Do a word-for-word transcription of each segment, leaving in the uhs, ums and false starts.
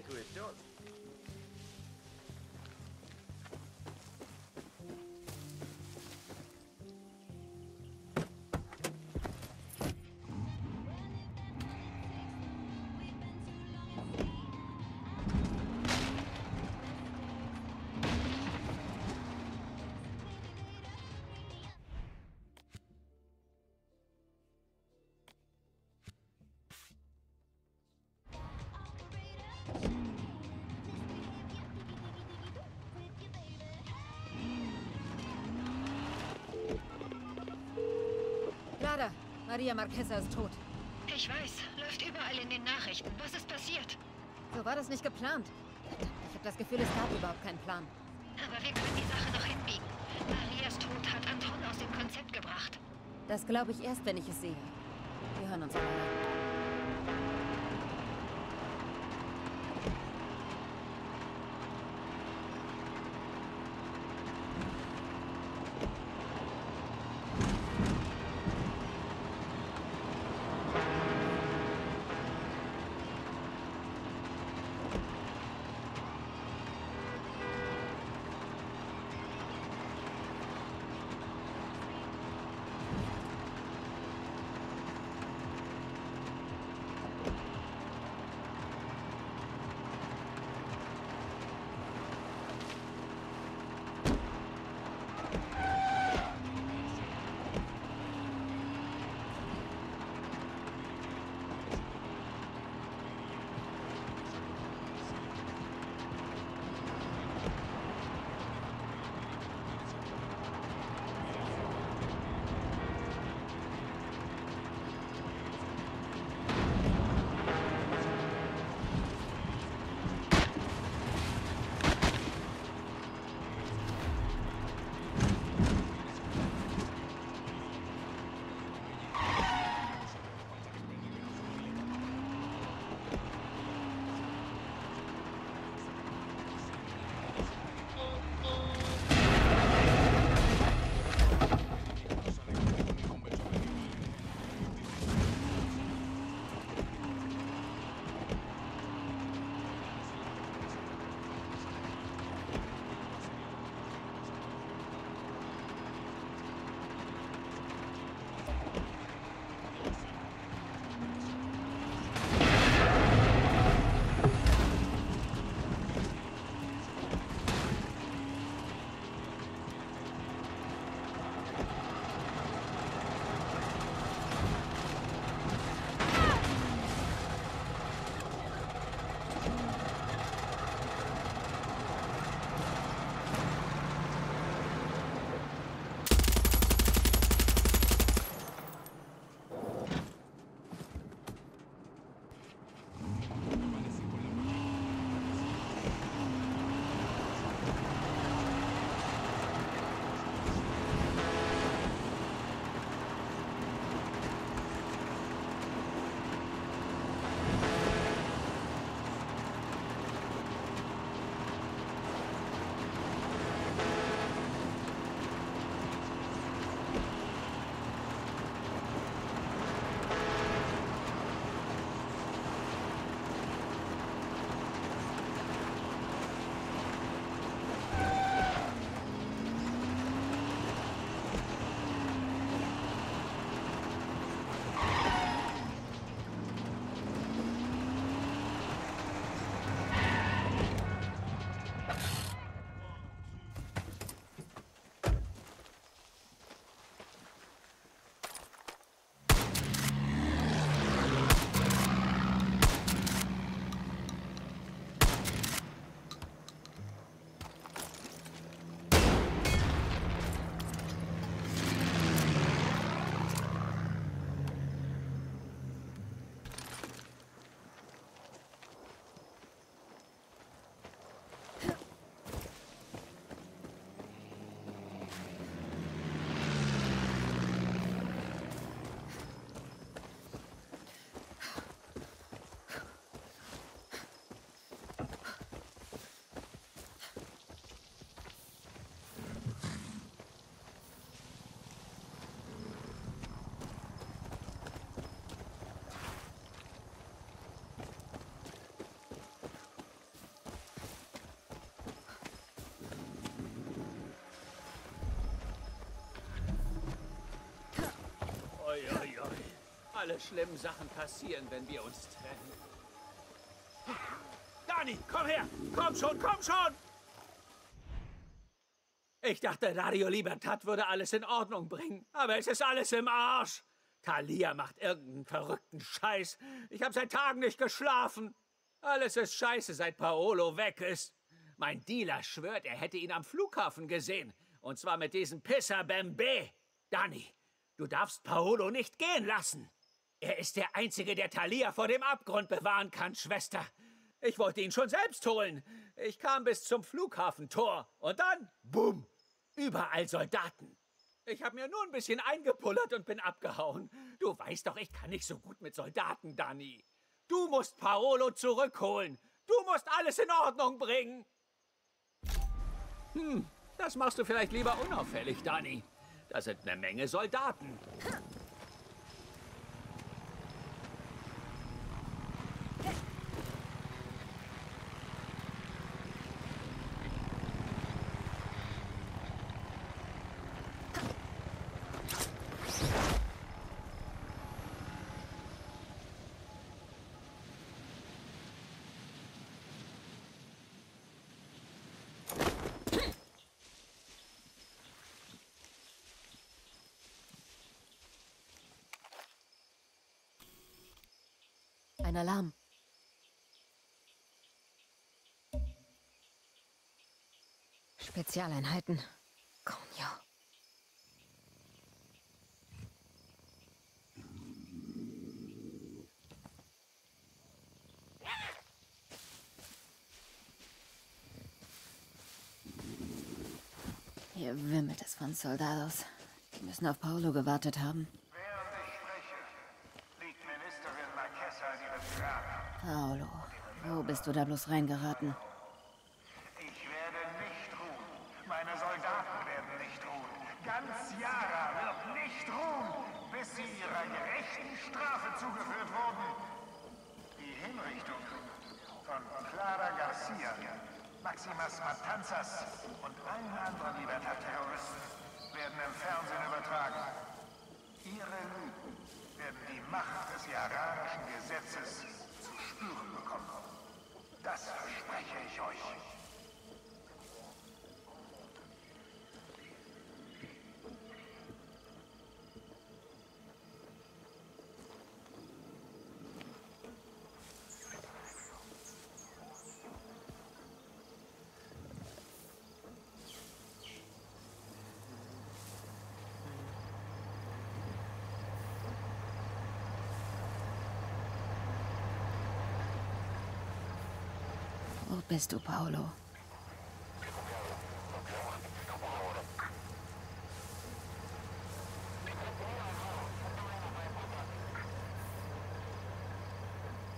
Keine Grüße. Jara, Maria Marquesa ist tot. Ich weiß, läuft überall in den Nachrichten. Was ist passiert? So war das nicht geplant. Ich habe das Gefühl, es gab überhaupt keinen Plan. Aber wir können die Sache noch hinbiegen. Marias Tod hat Anton aus dem Konzept gebracht. Das glaube ich erst, wenn ich es sehe. Wir hören uns mal an. alle schlimmen Sachen passieren, wenn wir uns trennen. Dani, komm her! Komm schon, komm schon! Ich dachte, Radio Libertad würde alles in Ordnung bringen, aber es ist alles im Arsch. Talia macht irgendeinen verrückten Scheiß. Ich habe seit Tagen nicht geschlafen. Alles ist scheiße, seit Paolo weg ist. Mein Dealer schwört, er hätte ihn am Flughafen gesehen. Und zwar mit diesem Pisser Bembe. Dani, du darfst Paolo nicht gehen lassen. Er ist der Einzige, der Talia vor dem Abgrund bewahren kann, Schwester. Ich wollte ihn schon selbst holen. Ich kam bis zum Flughafentor. Und dann, bumm, überall Soldaten. Ich habe mir nur ein bisschen eingepullert und bin abgehauen. Du weißt doch, ich kann nicht so gut mit Soldaten, Dani. Du musst Paolo zurückholen. Du musst alles in Ordnung bringen. Hm, das machst du vielleicht lieber unauffällig, Dani. Da sind eine Menge Soldaten. Ein Alarm. Spezialeinheiten. Komm, ja. Hier wimmelt es von Soldados. Die müssen auf Paolo gewartet haben. Paolo, wo bist du da bloß reingeraten? Ich werde nicht ruhen. Meine Soldaten werden nicht ruhen. Ganz Jara wird nicht ruhen, bis sie ihrer gerechten Strafe zugeführt wurden. Die Hinrichtung von Clara Garcia, Maximus Matanzas und allen anderen Libertad-Terroristen werden im Fernsehen übertragen. Ihre Lügen werden die Macht des jaranischen Gesetzes zu spüren bekommen. Das verspreche ich euch. Wo bist du, Paolo?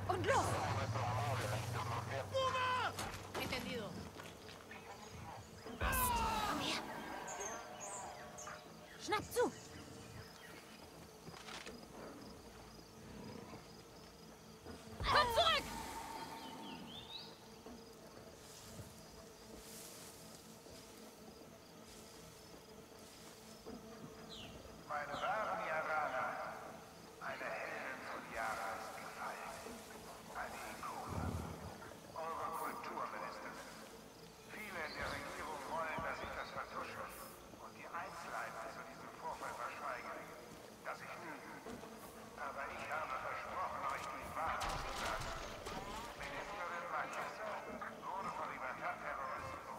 Und los! Entendido. Komm her! Schnapp zu!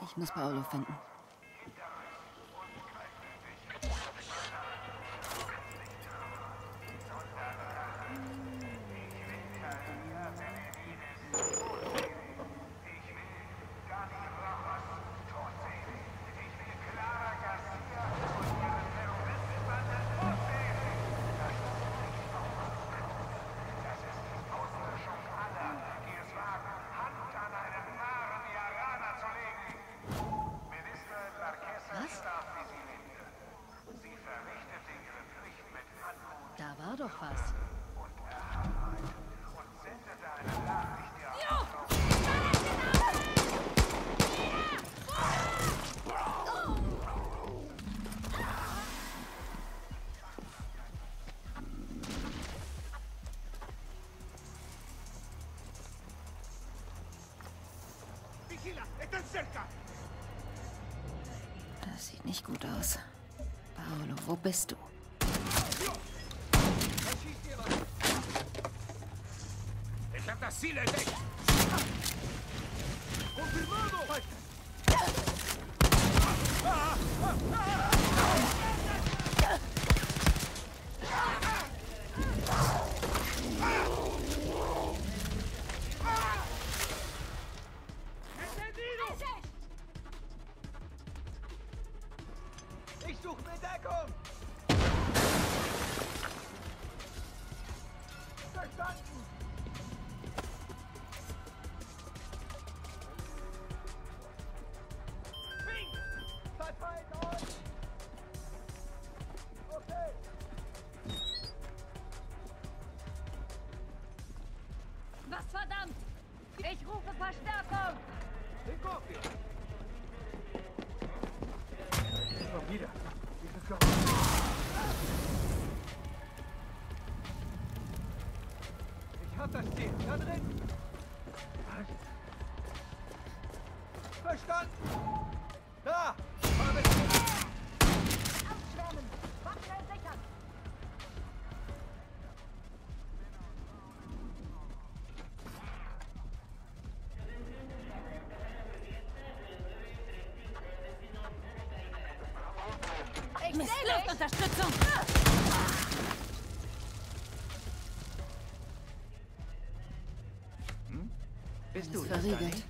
Ich muss Paolo finden. Das sieht nicht gut aus. Paolo, wo bist du? Ich hab das Ziel entdeckt. Confirmado. Ich suche Bedeckung. Verstanden. Luftunterstützung! Hm? Bist du verriegelt?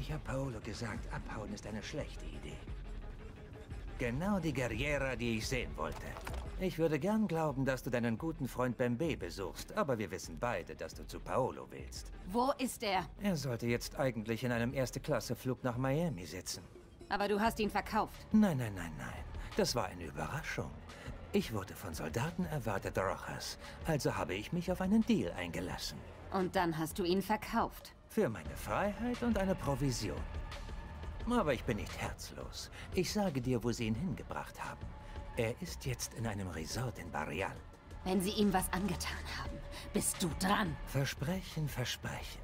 Ich habe Paolo gesagt, abhauen ist eine schlechte Idee. Genau die Guerriera, die ich sehen wollte. Ich würde gern glauben, dass du deinen guten Freund Bembe besuchst, aber wir wissen beide, dass du zu Paolo willst. Wo ist er? Er sollte jetzt eigentlich in einem Erste-Klasse-Flug nach Miami sitzen. Aber du hast ihn verkauft. Nein, nein, nein, nein. Das war eine Überraschung. Ich wurde von Soldaten erwartet, Rojas. Also habe ich mich auf einen Deal eingelassen. Und dann hast du ihn verkauft. Für meine Freiheit und eine Provision. Aber ich bin nicht herzlos. Ich sage dir, wo sie ihn hingebracht haben. Er ist jetzt in einem Resort in Barrial. Wenn sie ihm was angetan haben, bist du dran. Versprechen, versprechen.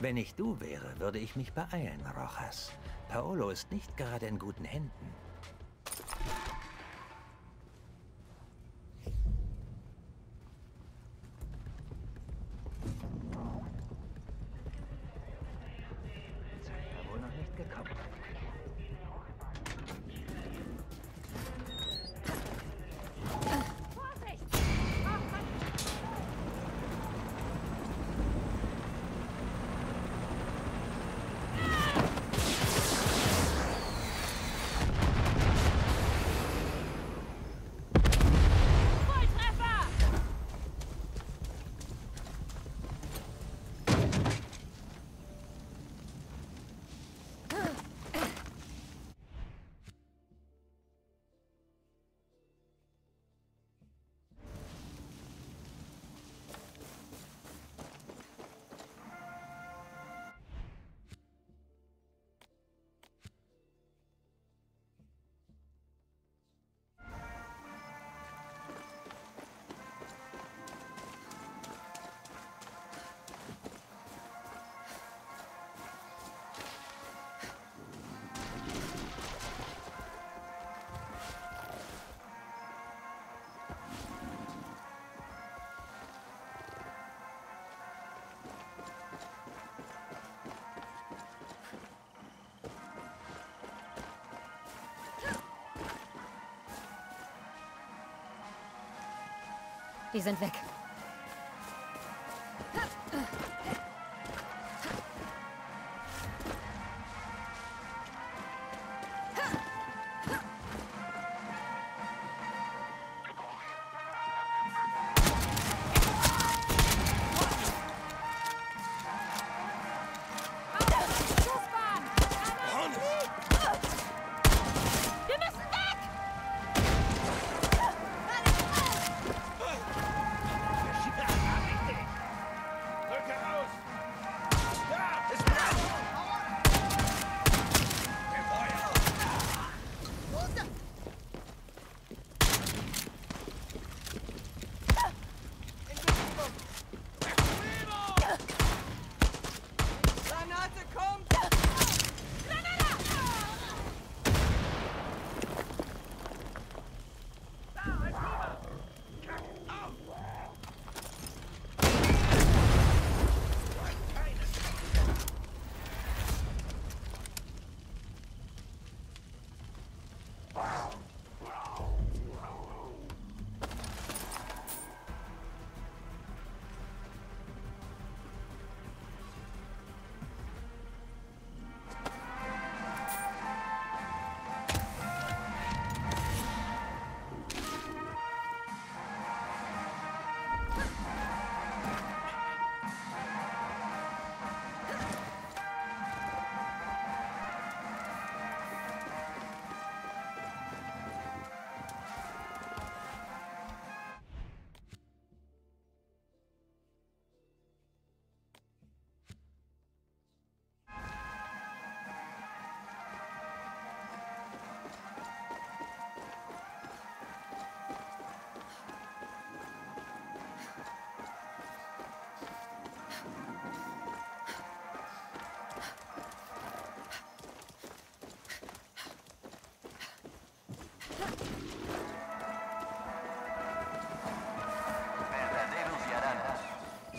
Wenn ich du wäre, würde ich mich beeilen, Rojas. Paolo ist nicht gerade in guten Händen. Die sind weg.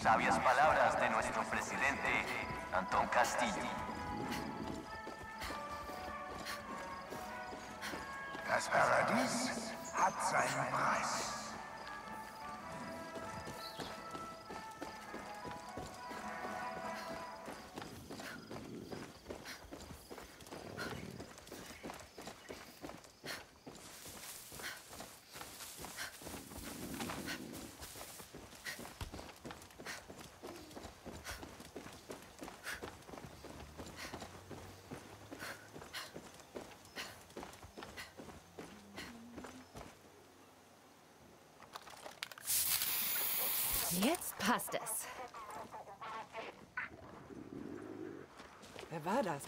Sabias palabras de nuestro presidente, Antón Castillo. Das Paradies hat seinen Preis. Jetzt passt es. Wer war das?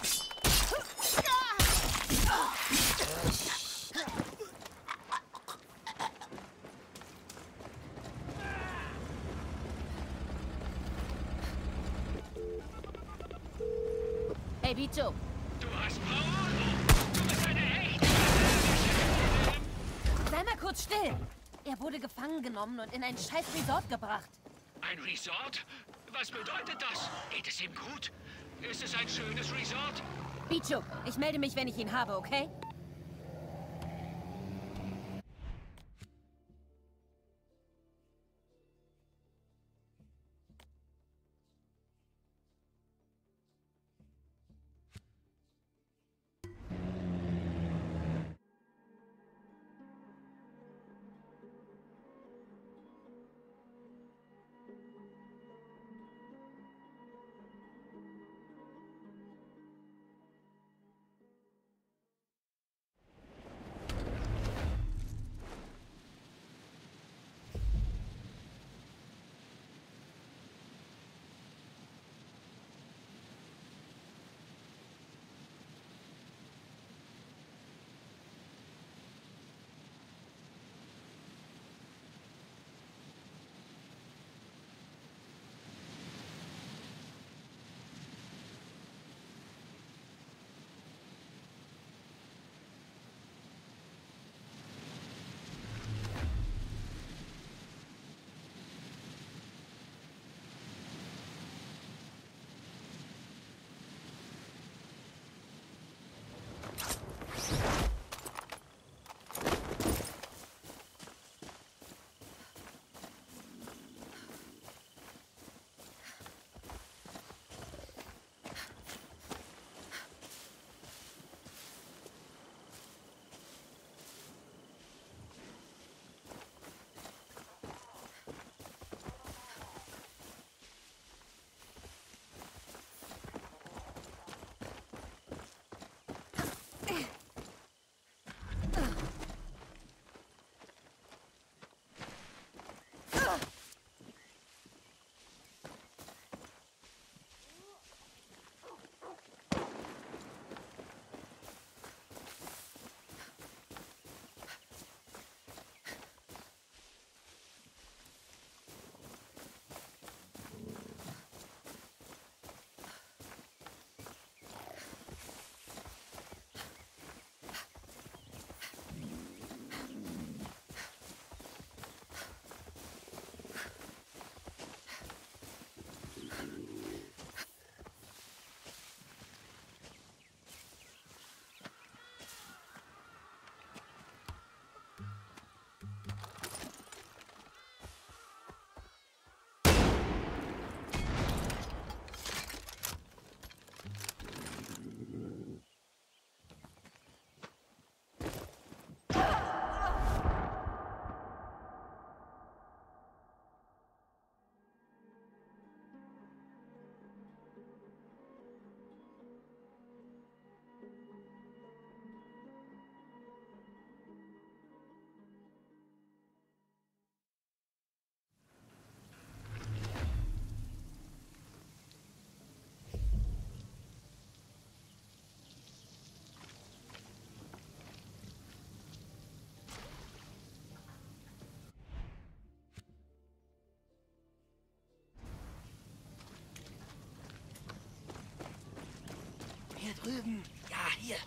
Hey, bicho. Du hast Paolo. Du bist eine echte. Sei mal kurz still. Er wurde gefangen genommen und in ein scheiß Resort gebracht. Ein Resort? Was bedeutet das? Geht es ihm gut? Ist es ein schönes Resort? Bicho, ich melde mich, wenn ich ihn habe, okay? Hier drüben. Ja, hier.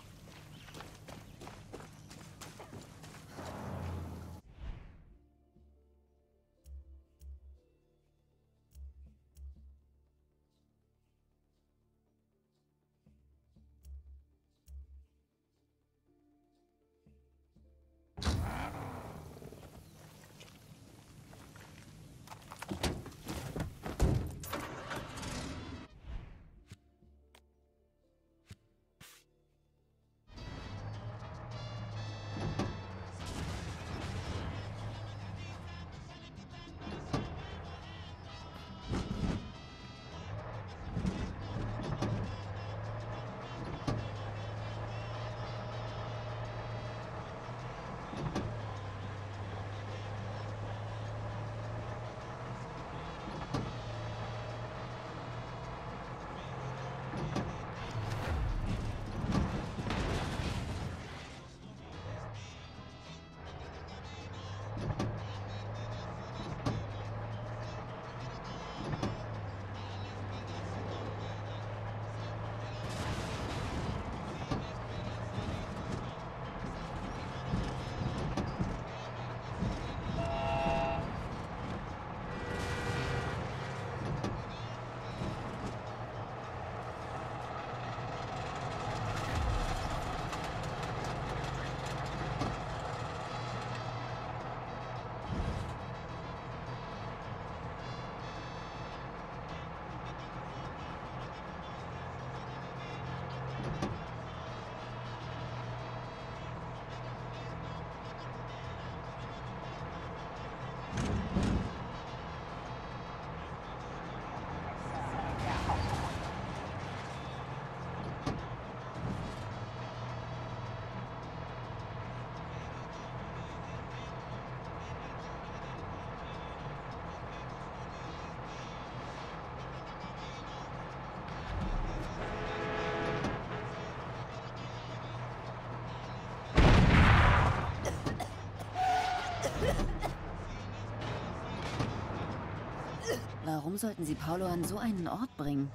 Warum sollten sie Paolo an so einen Ort bringen?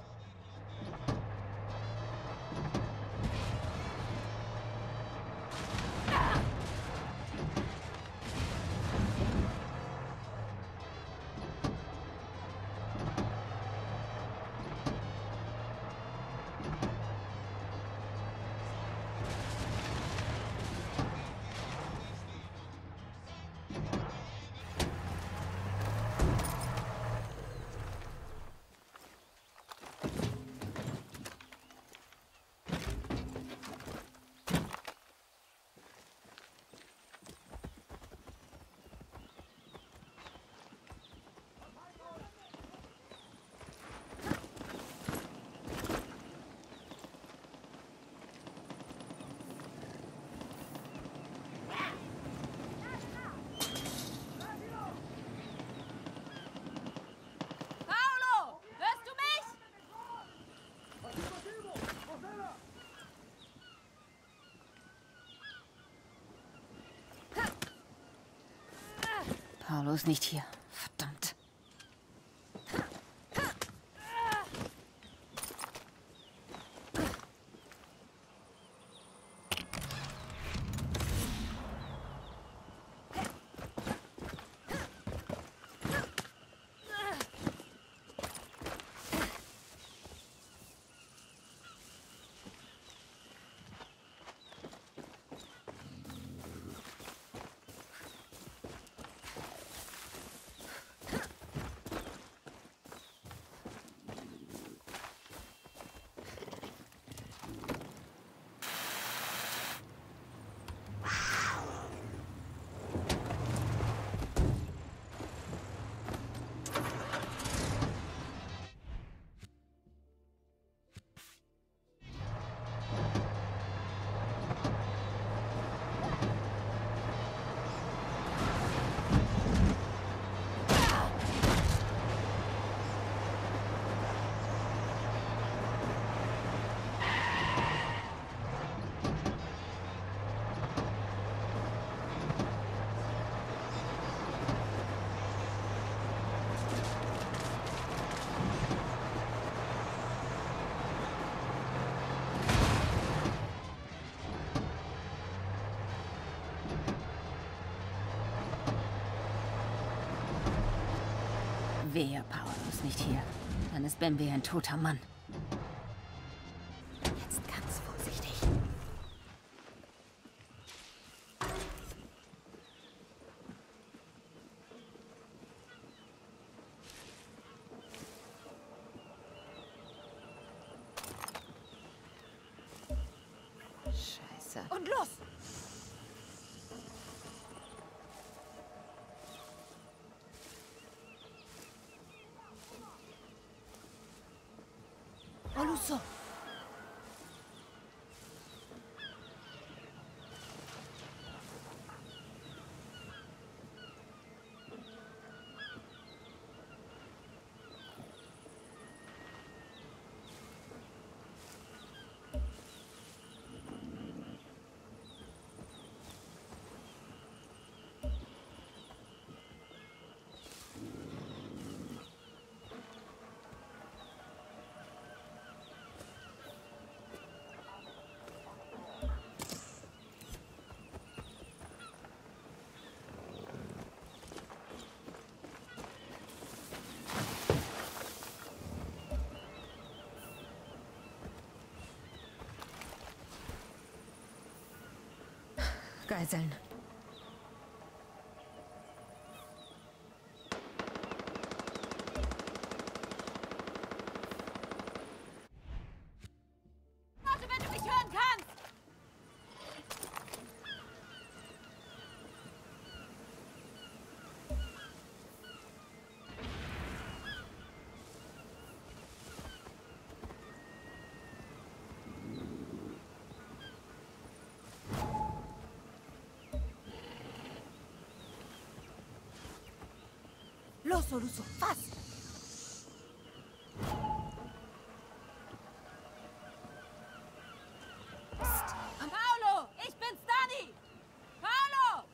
Paolo ist nicht hier. Verdammt. Wehe, Paolo ist nicht hier. Dann ist Bembe ein toter Mann. Jetzt ganz vorsichtig. Scheiße. Und los! So. Geiseln. Warte, wenn du mich hören kannst! Luso, Luso, fass! Psst. Paolo, ich bin's, Dani! Paolo!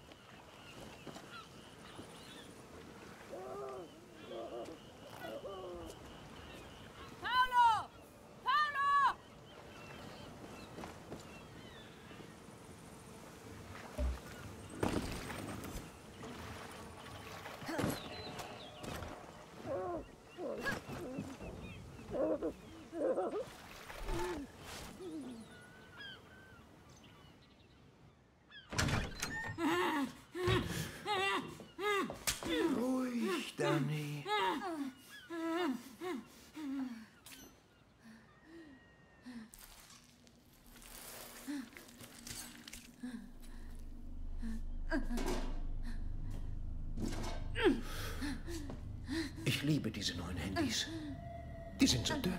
Ich liebe diese neuen Handys. Die sind so dünn.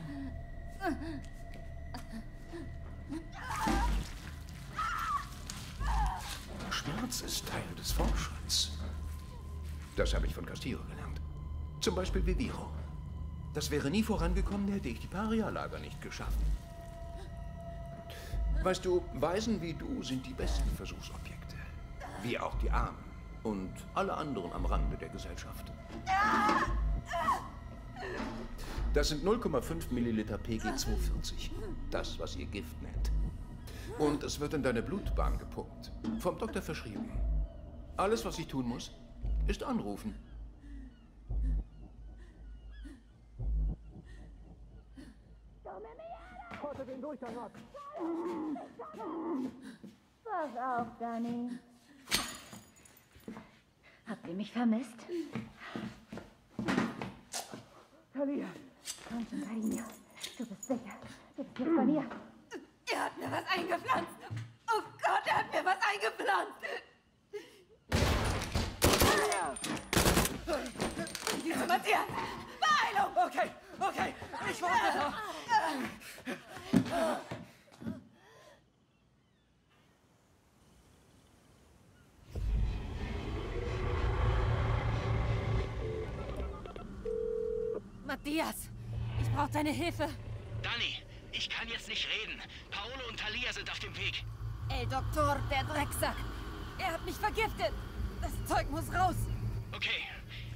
Schmerz ist Teil des Fortschritts. Das habe ich von Castillo gelernt. Zum Beispiel Viviro. Das wäre nie vorangekommen, hätte ich die Paria-Lager nicht geschafft. Weißt du, Waisen wie du sind die besten Versuchsobjekte. Wie auch die Armen und alle anderen am Rande der Gesellschaft. Das sind null Komma fünf Milliliter P G zwei vierzig. Das, was ihr Gift nennt. Und es wird in deine Blutbahn gepumpt. Vom Doktor verschrieben. Alles, was ich tun muss, ist anrufen. Pass auf, Dani. Habt ihr mich vermisst? Talia. Komm schon, Talia. Du bist sicher. Du bist jetzt bei mir. Er hat mir was eingepflanzt. Oh Gott, er hat mir was eingepflanzt. Diese Matthias! Beeilung! Okay, okay. Ich warte noch. Matthias, ich brauche deine Hilfe. Dani, ich kann jetzt nicht reden. Paolo und Talia sind auf dem Weg. El Doktor, der Drecksack. Er hat mich vergiftet. Das Zeug muss raus. Okay,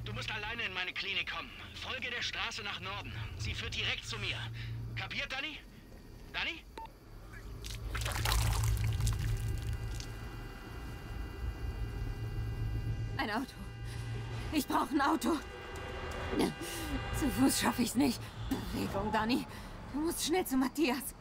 du musst alleine in meine Klinik kommen. Folge der Straße nach Norden. Sie führt direkt zu mir. Kapiert, Dani? Dani? Ein Auto. Ich brauche ein Auto. Zu Fuß schaffe ich's nicht. Bewegung, Dani. Du musst schnell zu Matthias.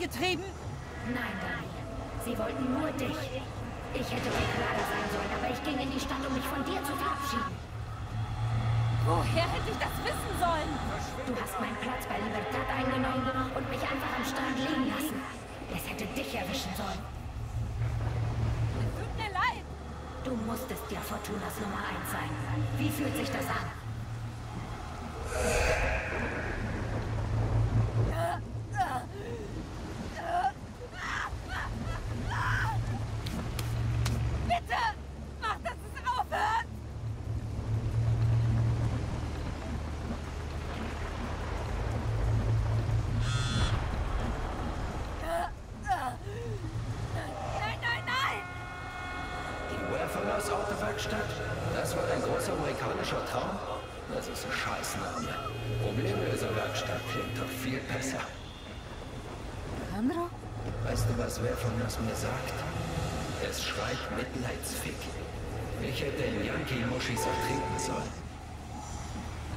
Getrieben? Nein, nein. Sie wollten nur dich. Ich hätte mir klarer sein sollen, aber ich ging in die Stadt, um mich von dir zu verabschieden. Woher hätte ich das wissen sollen? Du hast meinen Platz bei Libertad eingenommen und mich einfach am Strand liegen lassen. Es hätte dich erwischen sollen. Es tut mir leid. Du musstest ja Fortunas Nummer eins sein. Wie fühlt sich das an?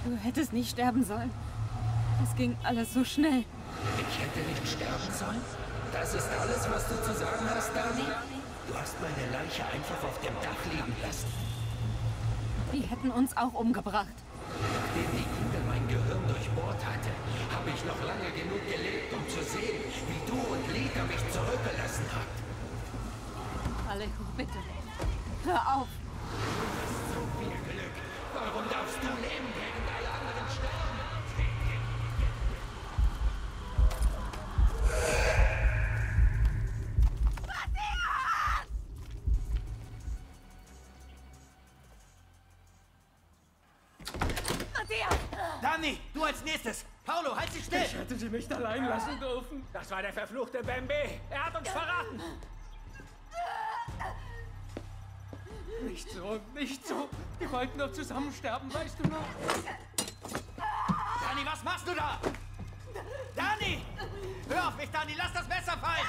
Ich hätte nicht sterben sollen. Es ging alles so schnell. Ich hätte nicht sterben sollen? Das ist alles, was du zu sagen hast, Dani? Du hast meine Leiche einfach auf dem Dach liegen lassen. Die hätten uns auch umgebracht. Nachdem die Kugel mein Gehirn durchbohrt hatte, habe ich noch lange genug gelebt, um zu sehen, wie du und Lita mich zurückgelassen habt. Aleko, bitte. Hör auf. Warum darfst du leben gegen alle anderen sterben? Matthias! Matthias! Dani, du als nächstes! Paolo, halt dich still! Ich hätte sie nicht allein lassen dürfen. Das war der verfluchte Bembe. Er hat uns verraten. Nicht so, nicht so. Wir wollten doch zusammen sterben, weißt du noch? Dani, was machst du da? Dani! Hör auf mich, Dani, lass das Messer fallen!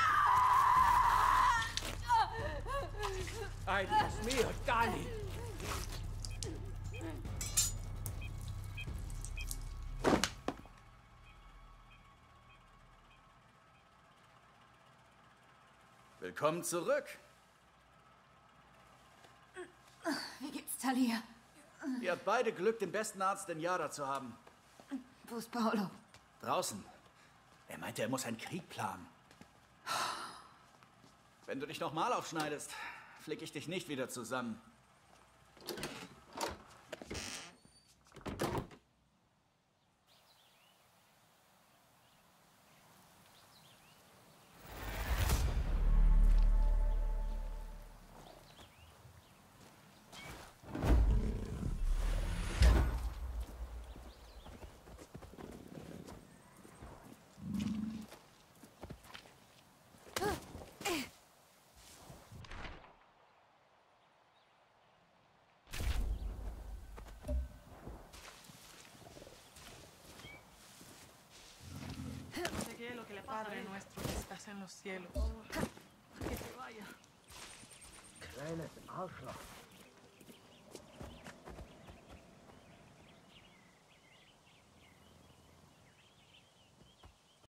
Ein Dios mío, Dani! Willkommen zurück. Wie geht's, Talia? Ihr habt beide Glück, den besten Arzt in Jara zu haben. Wo ist Paolo? Draußen. Er meinte, er muss einen Krieg planen. Wenn du dich nochmal aufschneidest, flick ich dich nicht wieder zusammen. Padre nuestro que estás en los cielos, que te vaya. Kleines Arschloch.